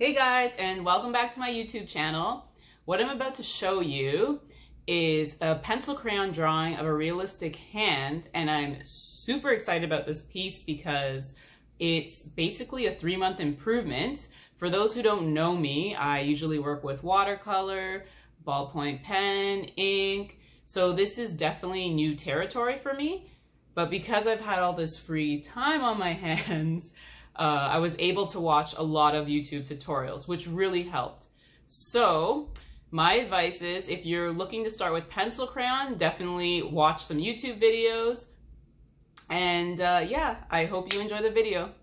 Hey guys, and welcome back to my YouTube channel. What I'm about to show you is a pencil crayon drawing of a realistic hand, and I'm super excited about this piece because it's basically a 3-month improvement. For those who don't know me, I usually work with watercolor, ballpoint pen, ink, so this is definitely new territory for me, but because I've had all this free time on my hands, I was able to watch a lot of YouTube tutorials, which really helped. So my advice is, if you're looking to start with pencil crayon, definitely watch some YouTube videos. And yeah, I hope you enjoy the video.